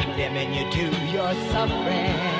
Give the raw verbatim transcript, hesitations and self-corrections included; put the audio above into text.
condemning you to your suffering.